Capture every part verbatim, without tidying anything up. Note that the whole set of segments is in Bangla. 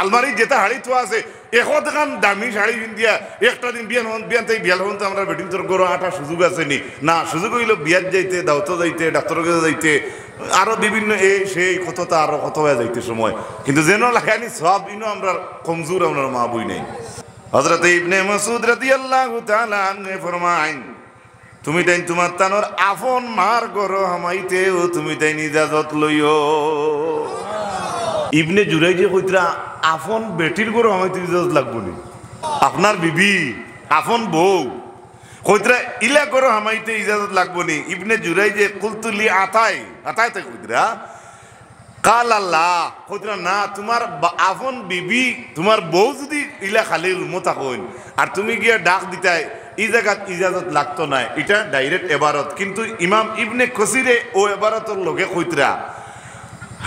আলমারি যেটা হাড়ি থোয়া আছে এখন দেখান দামি শাড়ি পিন্ধিয়া একটা দিন বিয়ান হন বিয়ান তাই বিয়াল হন তো আমরা বেটিং তোর গরু আটা সুযোগ আছে নি না সুযোগ হইল বিয়ার যাইতে দাওতো যাইতে ডাক্তার কাছে যাইতে আরও বিভিন্ন এ সেই কতটা আরও কত হয়ে যাইতে সময় কিন্তু যেন লাগানি সব ইনো আমরা কমজোর আমরা মা বই নেই। হজরত ইবনে মাসউদ রাদিয়াল্লাহু তাআলা আনহু ফরমায়েন তুমি তাই তোমার তানোর আপন মার গরো হামাইতেও তুমি তাই ইজাজত লইও। ইবনে জুরাইজে কইতরা আপন বেটির গরো হামাইতে ইজাজত লাগবো নি আপনার বিবি আপন বউ কইতরা ইলা গরো হামাইতে ইজাজত লাগবো নি। ইবনে জুরাইজে কুলতুলি আতাই আতাই তে কইতরা কালাল্লা কইতরা না তোমার আপন বিবি তোমার বউ যদি ইলা খালি উম্মতা কইন আর তুমি গিয়া ডাক দিতাই এই জায়গাত ইজাজত লাগতো না এটা ডাইরেক্ট এবারত কিন্তু ইমাম ইবনে কসিরে ও এবারতর লগে কইতরা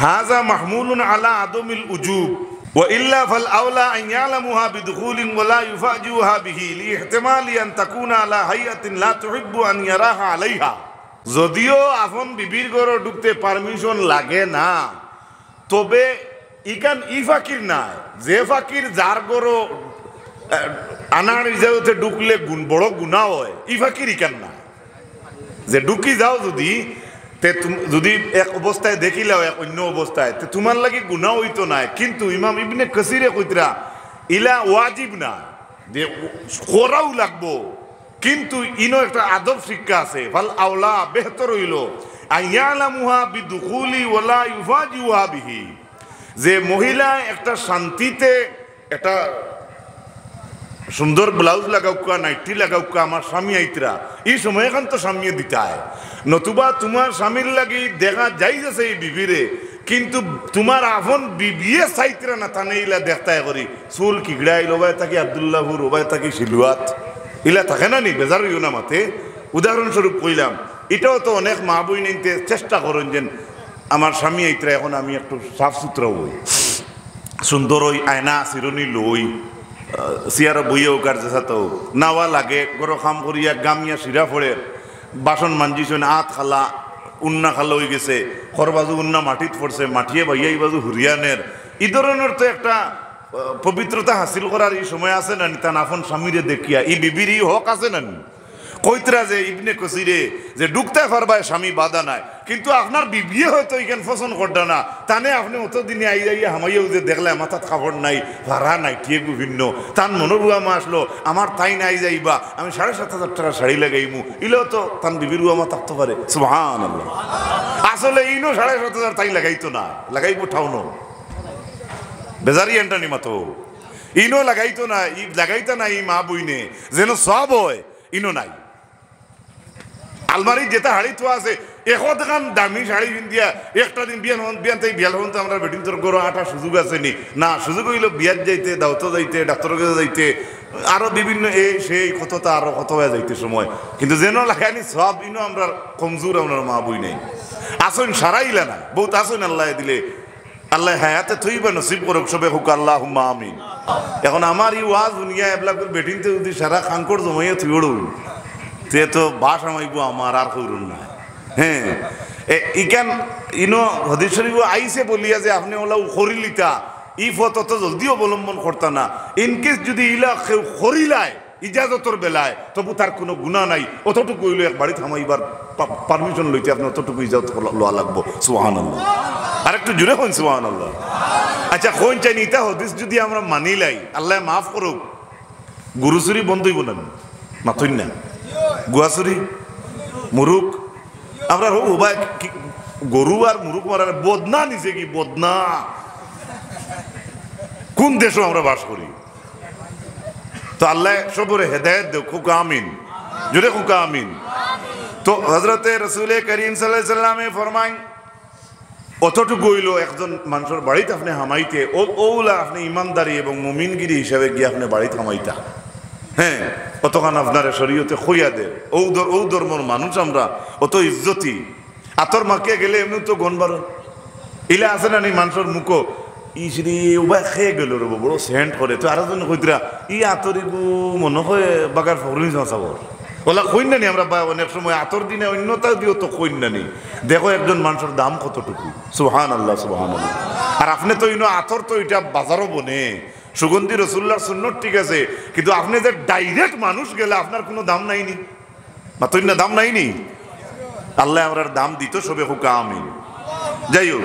হাজা মাহমুলুন আলা আদমিল উজুব ওয়া ইল্লা ফাল আওলা আন ইয়ালামুহা বিদখুলিন ওয়া লা ইউফাজুহা বিহি লিহতিমালি আন তাকুনা আলা হাইয়াতিন লা তুহিব্বু আন ইয়ারাহা আলাইহা। যদিও আপন বিবির ঘরে ঢুকতে পারমিশন লাগে না তবে ইকান ই ফাকির না যে ফাকির যার ঘরে আনার ইজাজতে ঢুকলে বড় গুণা হয় ই ফাঁকির ইকান না যে ঢুকি যাও যদি যদি এক অবস্থায় দেখিলেও এক অন্য অবস্থায় তোমার লাগে গুণা হইতো নাই কিন্তু ইমাম ইবনে কাসিরে কইতরা ইলা ওয়াজিব না যে করাও লাগবো কিন্তু ইনো একটা আদব শিক্ষা আছে ভাল আওলা বেহতর হইল আইয়ালামুহা বিদুখুলি ওয়ালা ইউফাজিউহা বিহি যে মহিলা একটা শান্তিতে একটা সুন্দর ব্লাউজ লাগাউকা নাইটি লাগাউকা আমার স্বামী আইতরা এই সময় এখন তো স্বামী দিতায় নতুবা তোমার স্বামীর লাগি দেখা যাই যাচ্ছে এই বিবিরে কিন্তু তোমার আপন বিবিয়ে চাইতরা না তানে ইলা দেখতায় করি চুল কিগড়া ইলোবাই থাকি আবদুল্লাহপুর ওবাই থাকি শিলুয়াত ইলা থাকে না নি বেজার ইউ না মাতে উদাহরণস্বরূপ কইলাম এটাও তো অনেক মা বই নিতে চেষ্টা করেন যে আমার স্বামী আইতরা এখন আমি একটু সাফ সুতরা হই সুন্দর ওই আয়না চিরুনি লই সিয়ারা বইয়েও কার্যসাত নাওয়া লাগে গরো খাম করিয়া গামিয়া সিরা ফোড়ে বাসন মানজিছেন আত খালা উন্না খালা হয়ে গেছে খরবাজু উন্না মাটিত পড়ছে মাঠিয়ে ভাইয়া এই বাজু হুরিয়ানের এই ধরনের তো একটা পবিত্রতা হাসিল করার এই সময় আছে না তান আপন স্বামীরে দেখিয়া এই বিবির ই হক আছে না কইতরা যে ইবনে কসিরে যে ডুকতে পারবায় স্বামী বাধা নাই কিন্তু আপনার বিবিয়ে হয়তো এইখান ফসন করডা না তানে আপনি অতদিনে আই যাইয়া হামাইয়াও যে দেখলে মাথার খাবার নাই ভাড়া নাই টিয়ে বিভিন্ন তান মনোরুয়া মা আসলো আমার তাই নাই যাইবা আমি সাড়ে সাত হাজার টাকা শাড়ি লাগাইমু ইলেও তো তান বিবির উয়া মা থাকতে পারে সুবহানাল্লাহ আসলে ইনো সাড়ে সাত হাজার তাই লাগাইতো না লাগাইবো ঠাউনো বেজারি এন্টানি মাতো ইনো লাগাইতো না ই লাগাইতা না এই মা বইনে যেন সব হয় ইনো নাই আলমারি যেটা হাড়ি থোয়া আছে এখন দেখান দামি শাড়ি পিন্ধিয়া একটা দিন বিয়ান হন বিয়ান তাই বিয়াল হন তো আমরা বেটিং তোর গরো আটা সুযোগ আছে নি না সুযোগ হইল বিয়ার যাইতে দাওতো যাইতে ডাক্তার কাছে যাইতে আরও বিভিন্ন এ সেই কতটা আরও কত হয়ে যাইতে সময় কিন্তু যেন লাগানি সব ইনো আমরা কমজোর আমরা মা বই নেই আসন সারাইলা না বহুত আসন আল্লাহ দিলে আল্লাহ হায়াতে থইবা নসিব করুক সবে হুক আল্লাহুম্মা আমিন। এখন আমার এই ওয়াজ দুনিয়া এবলা করে বেটিংতে যদি সারা কাঙ্কড় জমাইয়া থই তে তো বাস আমাইব আমার আর কইরুন না হ্যাঁ ইকান ইনো হদিস শরীফ আইসে বলিয়া যে আপনি ওলা খরিলিতা ই ফত তো জলদি অবলম্বন করতা না ইনকেস যদি ইলা খরিলায় ইজাজতর বেলায় তবু তার কোনো গুণা নাই অতটুকু হইল এক বাড়িতে থামাইবার পারমিশন লইতে আপনি অতটুকু ইজাজত লওয়া লাগবো সুবহানাল্লাহ আর একটু জুড়ে হন সুবহানাল্লাহ। আচ্ছা কোন চাই নিতা হদিস যদি আমরা মানিলাই আল্লাহ মাফ করুক গুরুচুরি বন্ধই বলেন মাথুন না গুয়াচুরি মুরুক আমরা হোবাই গরু আর মুরুক মারার বদনা নিছে কি বদনা কোন দেশও আমরা বাস করি তো আল্লাহ সবরে হেদায়ত দেও খুকা আমিন জোরে খুকা আমিন। তো হজরতে রসুল করিম সাল্লাল্লাহু আলাইহি সাল্লামে ফরমায় অতটুকু হইল একজন মানুষের বাড়িতে আপনি হামাইতে ও ওলা আপনি ইমানদারি এবং মুমিনগিরি হিসাবে গিয়ে আপনি বাড়িতে হামাইতা হ্যাঁ অতখান আপনার শরীয়তে খইয়া দেয় ও ও ধর্মর মানুষ আমরা অত ইজ্জতি আতর মাকে গেলে এমনি তো গনবার ইলা আছে না নি মানুষের মুখো ইসরি উবাই খেয়ে গেল রব বড় সেন্ট করে তো আরো জন কইতরা ই আতরিগু মনে হয় বাগার ফরিজ নাচাবর ওলা কই না নি আমরা বা অনেক সময় আতর দিনে অন্যতা দিও তো কই না নি দেখো একজন মানুষের দাম কতটুকু সুবহানাল্লাহ সুবহানাল্লাহ আর আপনি তো ইনো আতর তো এটা বাজারও বনে সুগন্ধি রাসূলুল্লাহর সুন্নাত ঠিক আছে কিন্তু আপনি যে ডাইরেক্ট মানুষ গেলে আপনার কোনো দাম নাই নি বা তো না দাম নাই নি আল্লাহ আমরার দাম দিত সবে হুক আমিন যাই হোক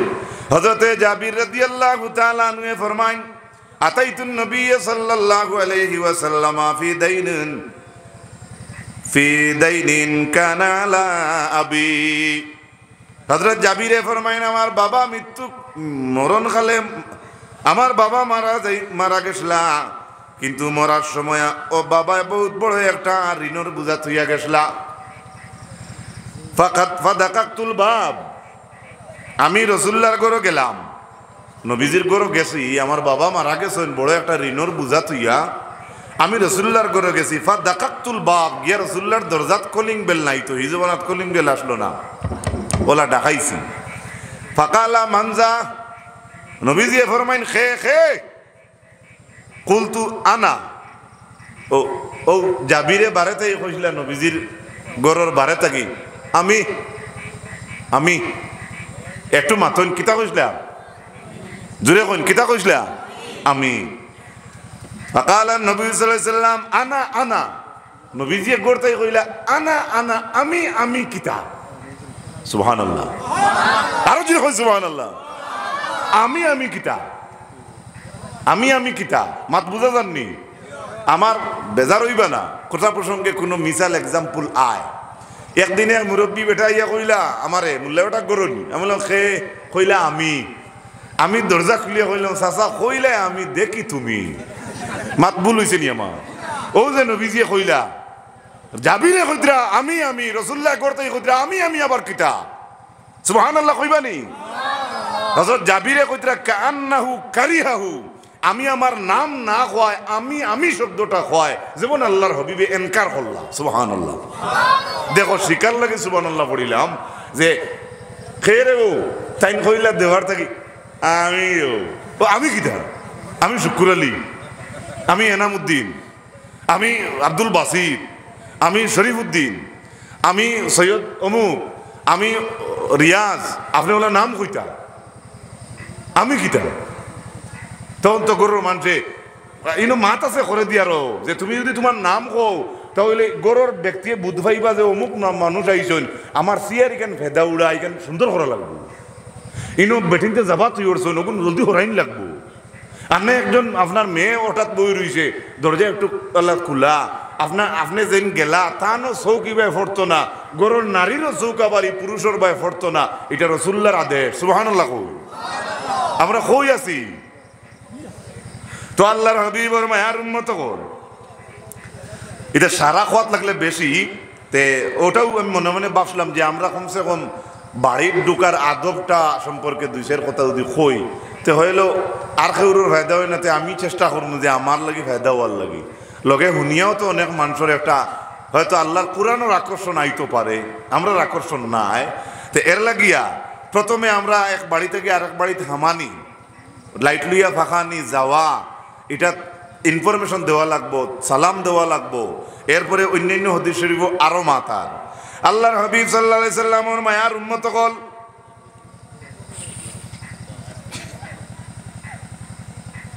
হযরত জাবির রাদিয়াল্লাহু তাআলা আনহু ফরমায় আতাইতুন নবী সাল্লাল্লাহু আলাইহি ওয়াসাল্লাম ফি দাইনিন ফি দাইনিন কানা আলা আবি হযরত জাবির ফরমায় আমার বাবা মৃত্যু মরণ কালে আমার বাবা মারা যাই মারা গেছিল কিন্তু মরার সময় ও বাবা বহুত বড় একটা ঋণর বোঝা থইয়া গেছিল ফাকাত ফাদাকাতুল বাব আমি রাসূলুল্লাহর ঘরে গেলাম নবীজির ঘরে গেছি আমার বাবা মারা গেছেন বড় একটা ঋণর বোঝা থইয়া আমি রাসূলুল্লাহর ঘরে গেছি ফাদাকাতুল বাব গিয়া রাসূলুল্লাহর দরজাত কলিং বেল নাই তো হিজবানাত কলিং বেল আসলো না ওলা ডাকাইছি ফাকালা মানজা নবীজি ফরমাইন খে খে কুলতু আনা ও ও জাবিরে বারেতেই কইলা নবীজির গরর বারে থাকি আমি আমি একটু মাতন কিতা কইলা জুরে কইন কিতা কইলা আমি فقال النبي صلى الله عليه وسلم انا انا নবীজি গরতেই কইলা আনা আনা আমি আমি কিতা সুবহানাল্লাহ সুবহানাল্লাহ আর জুরে কই সুবহানাল্লাহ আমি আমি কিতা আমি আমি কিতা মাত বুঝা জাননি আমার বেজার হইবা না কথা প্রসঙ্গে কোনো মিসাল এক্সাম্পল আয় একদিনে মুরব্বী বেটা ইয়া কইলা আমারে মুল্লা বেটা গরনি আমি বললাম খে কইলা আমি আমি দরজা খুলিয়া কইলাম চাচা কইলে আমি দেখি তুমি মাত ভুল হইছে নি আমার ও যে নবীজিয়ে কইলা জাবিরে কইতরা আমি আমি রাসূলুল্লাহ করতে কইতরা আমি আমি আবার কিতা সুবহানাল্লাহ কইবা নি হযরত জাবিরে কইতরা কান্নাহু কারিহাহু আমি আমার নাম না কয় আমি আমি শব্দটা কয় যেমন আল্লাহর হাবিবে ইনকার করলা সুবহানাল্লাহ দেখো শিকার লাগে সুবহানাল্লাহ পড়িলাম যে খেরেও তাই কইলা দেওয়ার থাকি আমিও ও আমি কিটা আমি শুকুর আলী আমি এনামউদ্দিন আমি আব্দুল বাসিত আমি শরীফউদ্দিন আমি সৈয়দ অমুক আমি রিয়াজ আপনি ওলা নাম কইতা আমি কিটা তখন তো গরুর মানুষে ইনো মাত আছে করে দিয়ারো যে তুমি যদি তোমার নাম কও তাহলে গরুর ব্যক্তি বুধ ভাইবা যে অমুক নাম মানুষ আইসন আমার সিয়ার এখান ভেদা উড়া এখান সুন্দর করা লাগবো ইনো বেটিনতে যাবা তুই ওরছ নগুন জলদি হরাইন লাগবো আর না একজন আপনার মেয়ে হঠাৎ বই রইছে দরজা একটু আল্লাহ খোলা আপনার আপনি যেন গেলা তানও চৌকি বাই ফরতো না গরুর নারীরও চৌকা বাড়ি পুরুষের বাই ফরতো না এটা রাসূলুল্লাহর আদেশ সুবহানাল্লাহ আমরা কই আছি তো আল্লাহর হাবিবর মায়ার উম্মত কর এটা সারা খোয়াত লাগলে বেশি তে ওটাও আমি মনে মনে ভাবছিলাম যে আমরা কমসে কম বাড়ির ঢুকার আদবটা সম্পর্কে দুইশের কথা যদি কই তে হইল আর কেউর ফায়দা হয় না তে আমি চেষ্টা করব যে আমার লাগি ফায়দা হওয়ার লাগি লগে শুনিয়াও তো অনেক মানুষের একটা হয়তো আল্লাহর কুরআনের আকর্ষণ আইতো পারে আমরা আকর্ষণ নাই তে এর লাগিয়া প্রথমে আমরা এক বাড়ি থেকে আরেক বাড়িতে হামানি লাইট লইয়া ফাঁকানি যাওয়া এটা ইনফরমেশন দেওয়া লাগবো সালাম দেওয়া লাগবো এরপরে অন্যান্য হাদিস শরীফ আরও মাতার আল্লাহর হাবিব সাল্লাল্লাহু আলাইহি সাল্লামের মায়ার উম্মত কল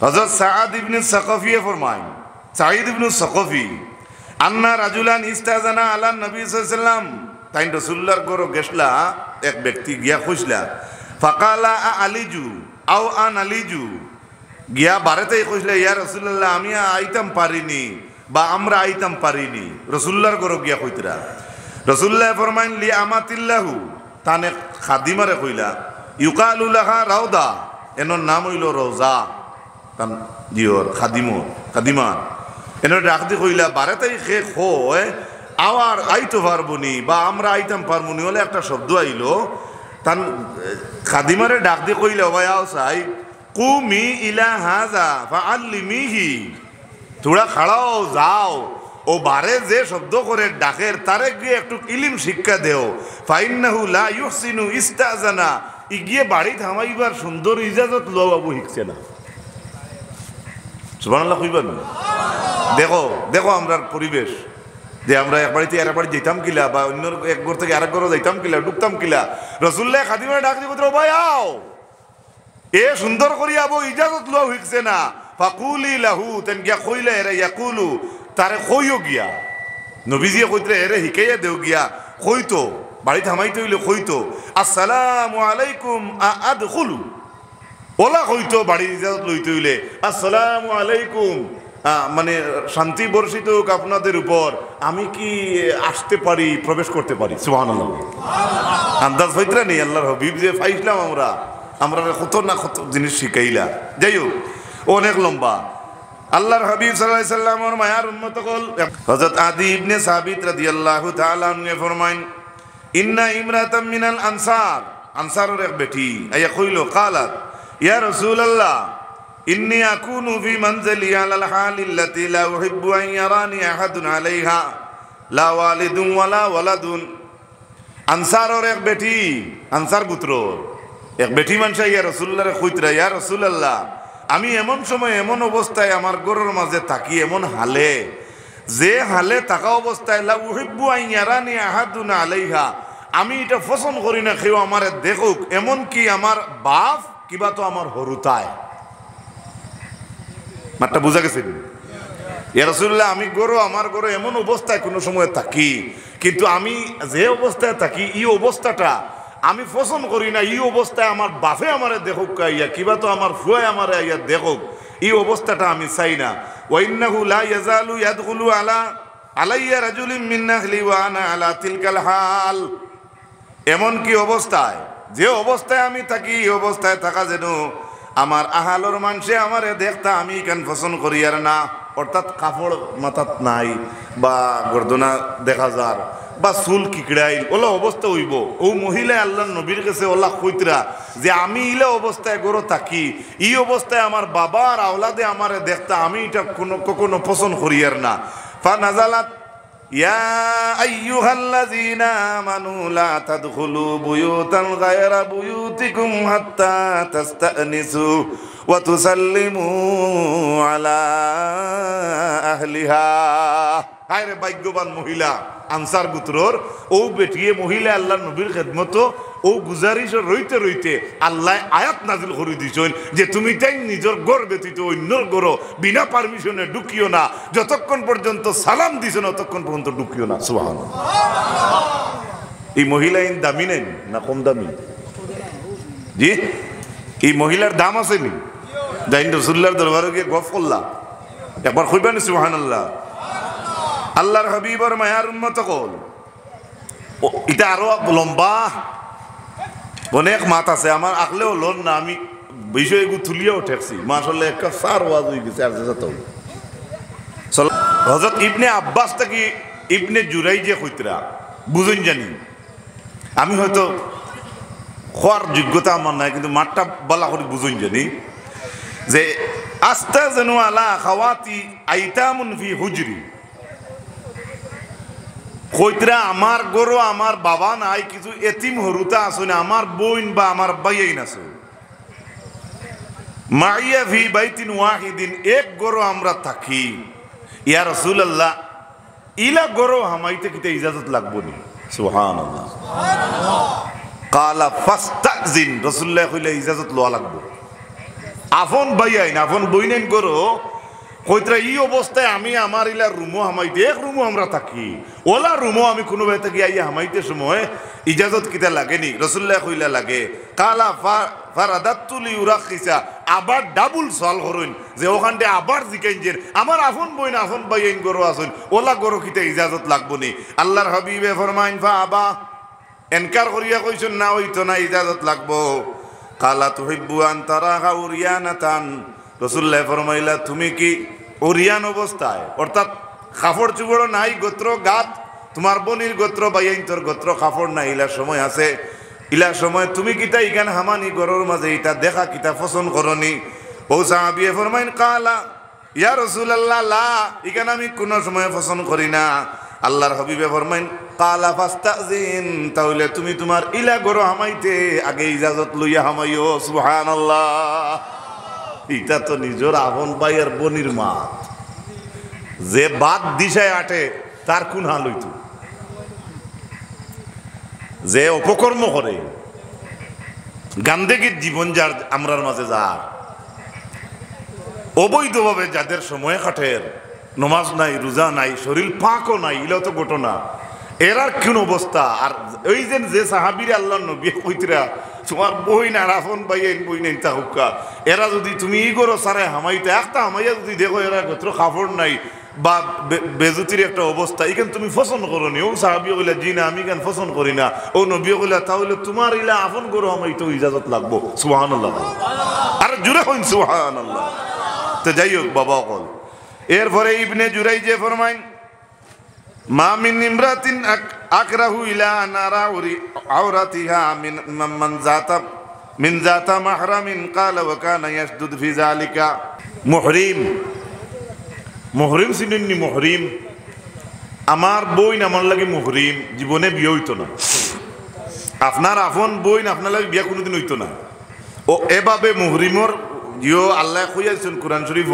হযরত সাআদ ইবনে সাকাফি ফরমায় সাঈদ ইবনে সাকাফি আন্না রাজুলান ইস্তাজানা আলা নবী সাল্লাল্লাহু আলাইহি সাল্লাম তাই রাসূলুল্লাহর ঘরে গেছলা এক ব্যক্তি গিয়া খুঁজলা ফাকালা আলিজু আও আন আলিজু গিয়া বারেতেই কইলে ইয়া রাসূলুল্লাহ আমি আইতাম পারিনি বা আমরা আইতাম পারিনি রাসূলুল্লাহর ঘরে গিয়া কইতরা রাসূলুল্লাহ ফরমাইন লি আমাতিল্লাহু তানে খাদিমারে কইলা ইউকালু লাহা রাউদা এনর নাম হইল রওজা তান জিওর খাদিমো খাদিমা এনর ডাক দি কইলা বারেতেই খে কয় আওয়ার আইতো পারবনি বা আমরা আইতাম পারবনি হলে একটা শব্দ আইলো তান খাদিমারে ডাক দি কইলা ভাই আও সাই কুমি ইলা হাজা ফাআল্লিমিহি তোরা খাড়াও যাও ও বারে যে শব্দ করে ডাকের তারে গিয়ে একটু ইলিম শিক্ষা দেও ফাইন্নাহু লা ইউহসিনু ইস্তাজানা ই গিয়ে বাড়ি থামাইবার সুন্দর ইজাজত লও আবু হিকছে না সুবহানাল্লাহ কইবা না দেখো দেখো আমরার পরিবেশ যে আমরা এক বাড়িতে আর বাড়ি যেতাম কিলা বা অন্য এক ঘর থেকে আরেক ঘরে যাইতাম কিলা ঢুকতাম কিলা রাসূলুল্লাহ খাদিমে ডাক দিব তো ভাই আও এ সুন্দর করি আবু ইজাজত লও হইছে না ফাকুলি লাহু তেন গিয়া কইলে এরা ইয়াকুলু তারে কইও গিয়া নবীজি কইতে এরে হিকাইয়া দেও গিয়া কইতো বাড়ি থামাইতে হইলো কইতো আসসালামু আলাইকুম আদখুলু ওলা কইতো বাড়ি ইজাজত লইতে হইলে আসসালামু আলাইকুম মানে শান্তি বর্ষিত হোক আপনাদের উপর আমি কি আসতে পারি প্রবেশ করতে পারি সুবহানাল্লাহ সুবহানাল্লাহ আন্দাজ হইতরা নেই আল্লাহর হাবিব যে ফাইসলাম আমরা আমরা কত না কত জিনিস শিখাইলা যাই হোক অনেক লম্বা আল্লাহর হাবিব সাল্লাল্লাহু আলাইহি সাল্লামের মায়ার উম্মত কল হযরত আদি ইবনে সাবিত রাদিয়াল্লাহু তাআলা আনহু ফরমায়েন ইন্না ইমরাতাম মিনাল আনসার আনসারের এক বেটি আয়া কইলো قالت ইয়া রাসূলুল্লাহ إني أكون في منزلي على الحال التي لا أحب أن يراني أحد عليها لا والد ولا ولد أنصار এক বেটি أنصار পুত্র এক বেটি মানুষ ইয়া রাসূলুল্লাহর কইতরা ইয়া রাসূলুল্লাহ আমি এমন সময় এমন অবস্থায় আমার ঘরের মাঝে থাকি এমন হালে যে হালে থাকা অবস্থায় লা উহিব্বু আন ইয়ারানি আহাদুন আলাইহা আমি এটা পছন্দ করি না কেউ আমারে দেখুক এমন কি আমার বাপ কিবা তো আমার হরুতায় মাত্রা বুঝা গেছে ইয়া রাসূলুল্লাহ আমি গরো আমার গরো এমন অবস্থায় কোন সময় থাকি কিন্তু আমি যে অবস্থায় থাকি এই অবস্থাটা আমি পছন্দ করি না এই অবস্থায় আমার বাপে আমারে দেখুক ইয়া কিবা তো আমার ফুয়ায় আমারে ইয়া দেখুক এই অবস্থাটা আমি চাই না ওয়া ইন্নাহু লা ইয়াজালু ইয়াদখুলু আলা আলাইয়া রাজুলিন মিন আহলি ওয়া আনা আলা তিলকাল হাল এমন কি অবস্থায় যে অবস্থায় আমি থাকি এই অবস্থায় থাকা যেন আমার আহালর মানুষে আমারে দেখতা আমি কেন পছন্দ করি আর না অর্থাৎ কাপড় মাথাত নাই বা গর্দনা দেখা যার বা চুল কিকড়াইল ওলা অবস্থা হইব ও মহিলা আল্লাহর নবীর কাছে ওলা কইতরা যে আমি ইলা অবস্থায় গরো থাকি এই অবস্থায় আমার বাবার আওলাদে আমারে দেখতা আমি এটা কোনো কোনো পছন্দ করি আর না ফা নাজালাত ইয়া আইয়ুহাল্লাযীনা আমানু লা তাদখুলু বুয়ুতান গায়রা বুয়ুতিকুম হাত্তা তাস্তানিসু ওয়া তুসাল্লিমু আলা আহলিহা আরে ভাগ্যবান মহিলা আনসার গুত্রর ও বেটিয়ে মহিলা আল্লাহর নবীর খিদমত ও গুজারিশ রইতে রইতে আল্লাহ আয়াত নাজিল করে দিয়েছেন যে তুমি তাই নিজর গর ব্যতীত অন্যর গর বিনা পারমিশনে ঢুকিও না যতক্ষণ পর্যন্ত সালাম দিছেন ততক্ষণ পর্যন্ত ঢুকিও না সুবহানাল্লাহ এই মহিলা ইন দামি নেন না কম দামি জি এই মহিলার দাম আছে নি যাই রাসূলুল্লাহর দরবারে গিয়ে গফ করলা একবার কইবা না সুবহানাল্লাহ আল্লাহর হাবিবের মায়ার উম্মত কল এটা আরো লম্বা অনেক মাত আছে আমার আকলেও লোন না আমি বিষয়গু তুলিয়াও ঠেকছি মাশাআল্লাহ একটা সার ওয়াজ হই গেছে আর যেটা তো হযরত ইবনে আব্বাস থেকে ইবনে জুরাইজে কইতরা বুঝুন জানি আমি হয়তো খোয়ার যোগ্যতা আমার নাই কিন্তু মাঠটা বলা করে বুঝুন জানি যে আস্তাজনু আলা খাওয়াতি আইতামুন ফি হুজরি কইতরা আমার গরো আমার বাবা নাই কিছু এতিম হরুতা আছে না আমার বোন বা আমার ভাইই না আছে মাইয়া ফি বাইতিন ওয়াহিদিন এক গরো আমরা থাকি ইয়া রাসূলুল্লাহ ইলা গরো হামাইতে কিতে ইজাজত লাগবো নি সুবহানাল্লাহ সুবহানাল্লাহ ক্বালা ফাস্তাজিন রাসূলুল্লাহ কইলে ইজাজত লওয়া লাগবো আপন ভাইই না আপন বোনেন গরো কইতরা এই অবস্থায় আমি আমার ইলা রুমও হামাইতে এক রুমও আমরা থাকি ওলা রুমও আমি কোনো ভাই থাকি আইয়া হামাইতে সময় ইজাজত কিতা লাগেনি রাসূলুল্লাহ কইলা লাগে কালা ফারাদাতু লিউরাখিসা আবার ডাবল সল করুন যে ওখানতে আবার জিকেঞ্জের আমার আফন বইন আফন বাইন গরো আছেন ওলা গরো কিতা ইজাজত লাগবো নি আল্লাহর হাবিবে ফরমাইন ফা আবা এনকার করিয়া কইছেন না হইতো না ইজাজত লাগবো কালা তুহিব্বু আন তারাহা উরিয়ানাতান রাসূলুল্লাহ ফরমাইলা তুমি কি ওরিয়ান অবস্থায় অর্থাৎ কাপড় চুবড় নাই গোত্র গাত তোমার বনির গোত্র বাইন তোর গোত্র কাপড় নাই ইলা সময় আছে ইলা সময় তুমি কিতা ইখান হামানি গরর মাঝে এটা দেখা কিতা পছন্দ করনি ও সাহাবিয়ে ফরমাইন কালা ইয়া রাসূলুল্লাহ লা ইখান আমি কোন সময় পছন্দ করি না আল্লাহর হাবিবে ফরমাইন কালা ফাস্তাজিন তাহলে তুমি তোমার ইলা গরো হামাইতে আগে ইজাজত লইয়া হামাইও সুবহানাল্লাহ এটা তো নিজের আপন ভাইয়ের বনির মা যে বাদ দিশায় আটে তার কোন হাল হইত? যে অপকর্ম করে গান্দেগীর জীবন যার আমরার মাঝে যার অবৈধভাবে যাদের সময় কাঠের নমাজ নাই, রোজা নাই, শরীর ফাঁকও নাই, ইলত ঘটনা এরার কোন অবস্থা? আর ওই যে যে সাহাবিরা আল্লাহর নবী কইতরা তোমার বই না রাফন ভাই এক বই নাই তা হুক্কা এরা যদি তুমি ই করো সারে হামাইতে একটা হামাইয়া যদি দেখো এরা গোত্র খাফড় নাই বা বেজুতির একটা অবস্থা এখান তুমি ফসন করো নি। ও সাহাবি কইলা জি না আমি কেন ফসন করি না। ও নবী কইলা তাহলে তোমার ইলা আফন করো আমায় তো ইজাজত লাগবো। সুবহানাল্লাহ, আর জুড়ে কইন সুবহানাল্লাহ। তো যাই হোক বাবা কল এরপরে ইবনে জুরাইজ যে ফরমাইন মা মিন ইমরাতিন আকরাহু ইলা নারা আওরাতিহা মিন মান যাতা মিন যাতা মাহরামিন ক্বালা ওয়া কানা ইয়াসদুদ ফি যালিকা মুহরিম। মুহরিম সিননি মুহরিম আমার বইন আমার লাগে মুহরিম জীবনে বিয়ে হইতো না, আপনার আপন বইন আপনার লাগে বিয়ে কোনোদিন হইতো না। ও এভাবে মুহরিমর জিও আল্লাহ কইয়াছেন কুরআন শরীফ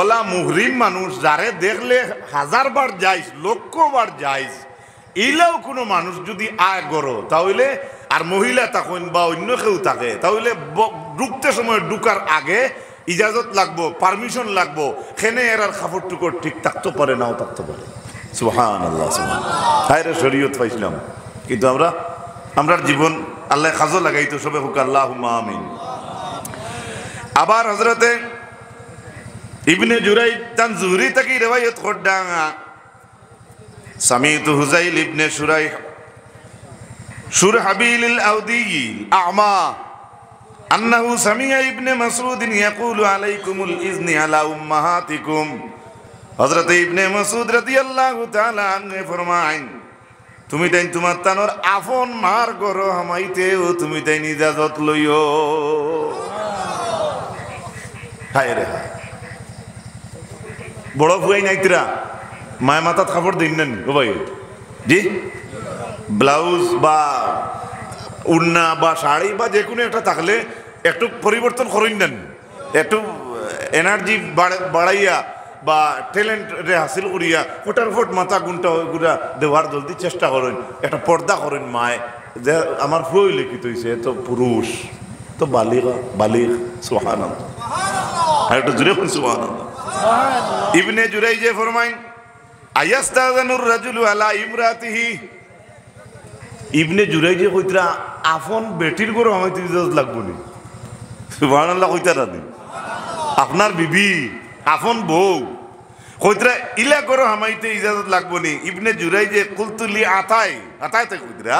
ওলা মুহরিম মানুষ যারে দেখলে হাজার বার যাইস লক্ষ বার যাইস ইলাও কোনো মানুষ যদি আয় করো তাহলে আর মহিলা তখন বা অন্য কেউ থাকে তাহলে ঢুকতে সময় ঢুকার আগে ইজাজত লাগবো পারমিশন লাগবো খেনে এর আর খাপড় টুকর ঠিক থাকতে পারে নাও থাকতে পারে। সুবহানাল্লাহ, সুবহানাল্লাহ। হায় রে শরীয়ত পাইছিলাম কিন্তু আমরা আমরার জীবন আল্লাহ কাজে লাগাইতো সবে হুক আল্লাহুম্মা আমিন। আবার হযরতে ইবনে জুরাইজ তান জুহরি থেকে রিওয়ায়াত করদান সামিতু হুযাইল ইবনে শুরাইহ শুরহাবিল আউদি আ'মা أنه سمع ابن مسعود يقول عليكم الإذن على أمهاتكم حضرت ابن مسعود رضي الله تعالى عنه فرمائن تمہیں دین تمہتان اور آفون مار کرو ہمائیتے ہو تمہیں دین اجازت لئیو ہائے رہا بڑا ہوئی نہیں تیرا مائے ماتات خبر دینن جی بلاؤز با উন্না বা শাড়ি বা যে কোনো একটা থাকলে একটু পরিবর্তন করেন নেন একটু এনার্জি বাড়াইয়া বা ট্যালেন্টে হাসিল করিয়া ফটাফট মাথা গুণটা ওইগুলা দেওয়ার জলদি চেষ্টা করেন, একটা পর্দা করেন। মায় যে আমার ফুই লিখিত হয়েছে তো পুরুষ তো বালিকা বালিক। সুবহানাল্লাহ, আর একটু জুড়ে বলুন সুবহানাল্লাহ। ইবনে জুরাইজ ফরমাইন আয়াস্তাযানুর রাজুলু আলা ইমরাতিহি ইবনে জুরাইজ কইতরা আপন বেটির গরো আমার ইজাজত লাগবো নি। সুবহানাল্লাহ, কইতরা দি আপনার বিবি আপন বউ কইতরা ইলা গরো আমাইতে ইজাজত লাগবো নি। ইবনে জুরাইজ কুলতু লি আতাই আতাই তে কইতরা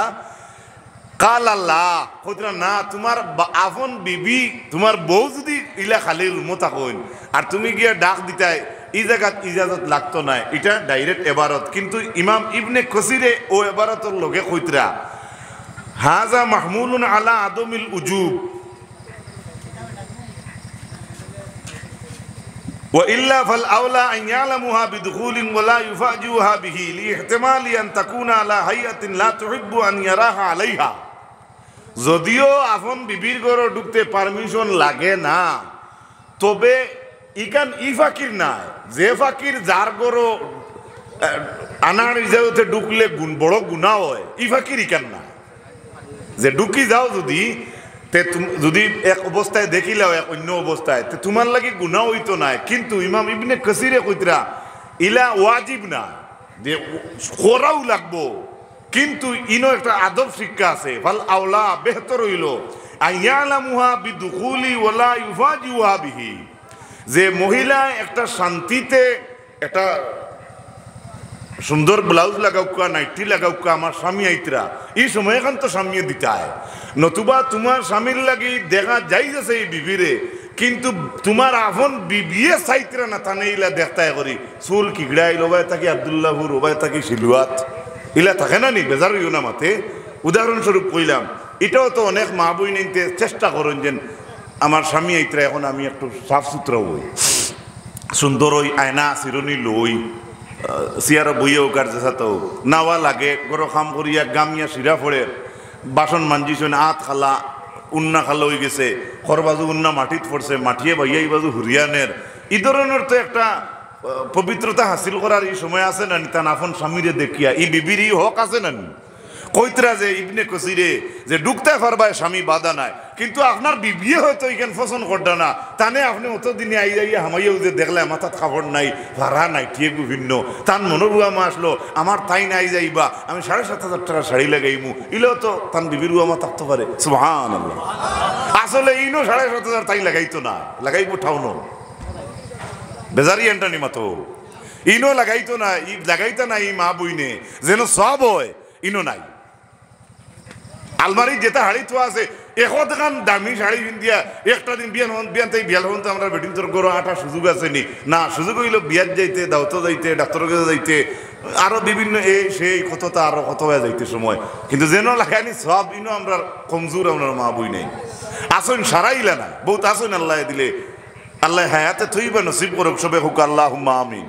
قال আল্লাহ কইতরা না তোমার আপন বিবি তোমার বউ যদি ইলা খালি রুমতা কইন আর তুমি গিয়া ডাক দিতাই এই জায়গাত ইজাজত লাগতো না। এটা ডাইরেক্ট এবারত কিন্তু ইমাম ইবনে কসিরে ও এবারতর লগে কইতরা হাজা মাহমুলুন আলা আদমিল উজুব ওয়া ইল্লা ফাল আওলা আন ইয়ালামুহা বিদখুলিন ওয়া লা ইউফাজুহা বিহি লিহতিমালি আন তাকুনা আলা হাইয়াতিন লা তুহিব্বু আন ইয়ারাহা আলাইহা। যদিও আপন বিবির ঘরে ঢুকতে পারমিশন লাগে না তবে ইকান ই ফাকির না যে ফাকির যার গরো আনার ইজাজতে ঢুকলে বড় গুণা হয় ই ফাকির ইকান না। যে ঢুকি যাও যদি যদি এক অবস্থায় দেখিলাও এক অন্য অবস্থায় তোমার লাগে গুণা হইতো না। কিন্তু ইমাম ইবনে কাসিরে কইতরা ইলা ওয়াজিব না যে খোরাও লাগবো কিন্তু ইনো একটা আদব শিক্ষা আছে। ফাল আওলা বেহতর হইল আইয়ালামুহা বিদখুলি ওয়া লা ইউফাজুহা বিহি যে মহিলা একটা শান্তিতে একটা সুন্দর ব্লাউজ লাগাউকা নাইটি লাগাউকা আমার স্বামী আইতরা এই সময় এখন তো স্বামী দিতে হয় নতুবা তোমার স্বামীর লাগি দেখা যাই যাচ্ছে এই বিবিরে কিন্তু তোমার আপন বিবিয়ে চাইতরা না থানে ইলা দেখতাই করি চুল কিগড়াই লোবাই থাকি আবদুল্লাহুর ওবাই থাকি শিলুয়াত ইলা থাকে না নি বেজার হইও না মাতে। উদাহরণস্বরূপ কইলাম এটাও তো অনেক মা বই নিতে চেষ্টা করেন যে আমার স্বামী এইতরা এখন আমি একটু সাফ সুতরা হই সুন্দর হই আয়না চিরনি লই সিয়ারা বইয়ে ওকার যেসাত নাওয়া লাগে গরো খাম করিয়া গামিয়া সিরা ফোড়ে বাসন মাঞ্জিছন আত খালা উন্না খালা হয়ে গেছে খর বাজু উন্না মাটিত পড়ছে মাঠিয়ে ভাইয়া এই বাজু হুরিয়ানের এই ধরনের তো একটা পবিত্রতা হাসিল করার এই সময় আছে না তা নাফন স্বামীরে দেখিয়া ই বিবিরই হক আছে না কইতরা যে ইবনে কসিরে যে ডুকতে পারবায় স্বামী বাধা নাই কিন্তু আপনার বিবিয়ে হয়তো এইখান ফসন করডা না তানে আপনি অতদিনে আই যাইয়া হামাইও যে দেখলে মাথা খাবার নাই ভাড়া নাই ঠিক বিভিন্ন তান মনোরুয়া মা আসলো আমার তাই নাই যাইবা আমি সাড়ে সাত হাজার টাকা শাড়ি লাগাইমু ইলেও তো তান বিবির রুয়া মা থাকতে পারে সুবহানাল্লাহ আসলে ইনো সাড়ে সাত হাজার তাই লাগাইতো না লাগাইবো ঠাউনো বেজারি এন্টানি মাতো ইনো লাগাইতো না ই লাগাইতা না ই মা বইনে যেন সব হয় ইনো নাই আলমারি যেটা হাড়ি থা আছে এখন দামি শাড়ি পিন্ধিয়া একটা দিন বিয়ান বিয়ান তাই বিয়াল হন তো আমরা বেটিং তোর গরো আটা সুযোগ আছে নি না সুযোগ হইল বিয়ার যাইতে দাওতো যাইতে ডাক্তার কাছে যাইতে আরও বিভিন্ন এ সেই কতটা আরও কত হয়ে যাইতে সময় কিন্তু যেন লাগাইনি সব ইনো আমরা কমজোর আমরা মা বই নাই আসন সারাইলা না বহুত আসন আল্লাহ দিলে আল্লাহ হায়াতে থইবা নসিব করুক সবে হুক আল্লাহুম্মা আমিন।